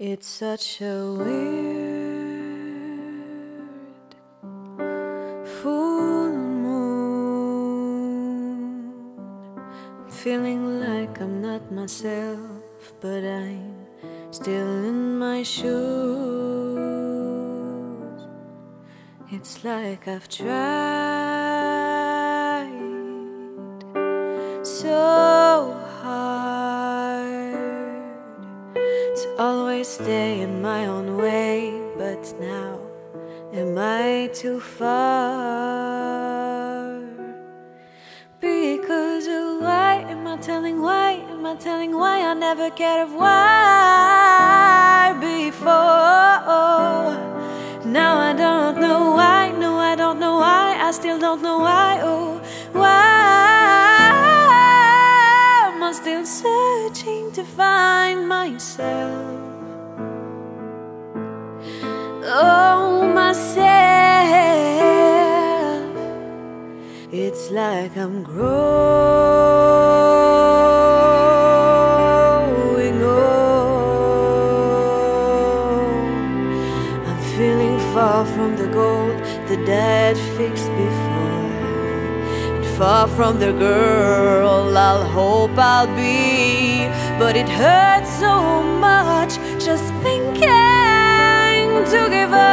It's such a weird full moon. I'm feeling like I'm not myself, but I'm still in my shoes. It's like I've tried so hard to always stay in my own way, but now am I too far? Because why am I telling, why am I telling, why I never cared of why before? Now I don't know why, no I don't know why, I still don't know why, oh why am I still searching to find myself? Oh myself, it's like I'm growing old. I'm feeling far from the gold the dad fixed before, and far from the girl I'll hope I'll be. But it hurts so much just thinking to give up.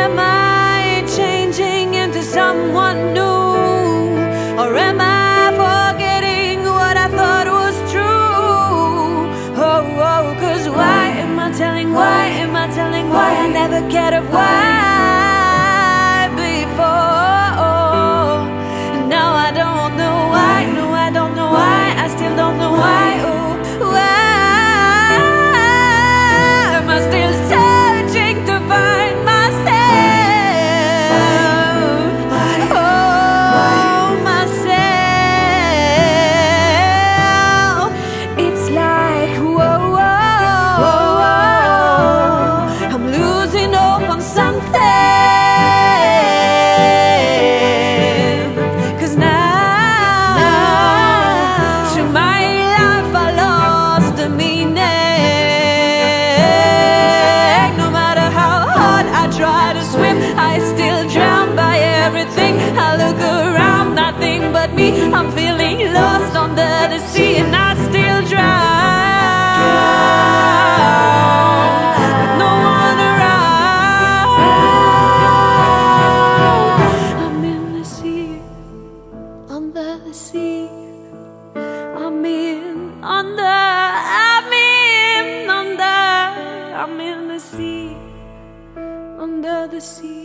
Am I changing into someone new? Or am I forgetting what I thought was true? Oh, cause why am I telling, why am I telling, why I never cared of why before? And now I don't know why, no I don't know why, I still don't know why, oh why? I'm feeling lost under the sea and I still drown, with no one around. I'm in the sea, under the sea. I'm in under. I'm in the sea, under the sea.